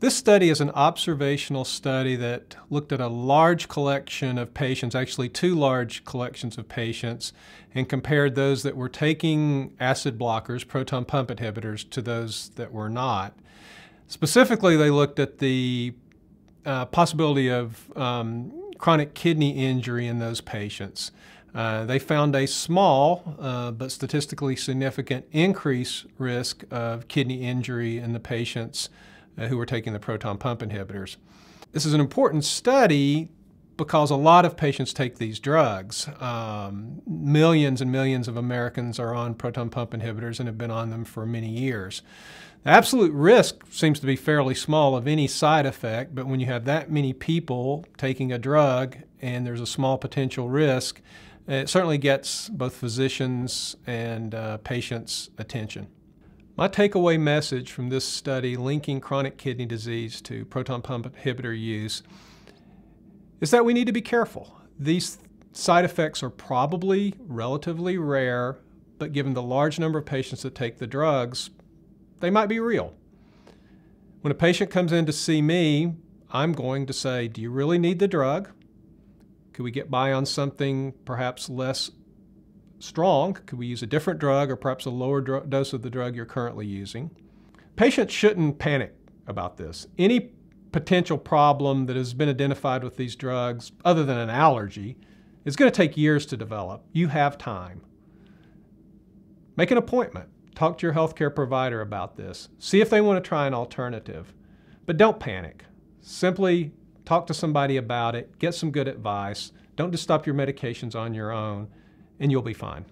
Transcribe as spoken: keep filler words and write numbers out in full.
This study is an observational study that looked at a large collection of patients, actually two large collections of patients, and compared those that were taking acid blockers, proton pump inhibitors, to those that were not. Specifically, they looked at the uh, possibility of um, chronic kidney injury in those patients. Uh, they found a small uh, but statistically significant increased risk of kidney injury in the patients who were taking the proton pump inhibitors. This is an important study because a lot of patients take these drugs. Um, millions and millions of Americans are on proton pump inhibitors and have been on them for many years. The absolute risk seems to be fairly small of any side effect, but when you have that many people taking a drug and there's a small potential risk, it certainly gets both physicians and uh, patients' attention. My takeaway message from this study linking chronic kidney disease to proton pump inhibitor use is that we need to be careful. These side effects are probably relatively rare, but given the large number of patients that take the drugs, they might be real. When a patient comes in to see me, I'm going to say, do you really need the drug? Could we get by on something perhaps less strong? Could we use a different drug or perhaps a lower dose of the drug you're currently using? Patients shouldn't panic about this. Any potential problem that has been identified with these drugs, other than an allergy, is going to take years to develop. You have time. Make an appointment. Talk to your healthcare provider about this. See if they want to try an alternative. But don't panic. Simply talk to somebody about it. Get some good advice. Don't just stop your medications on your own, and you'll be fine.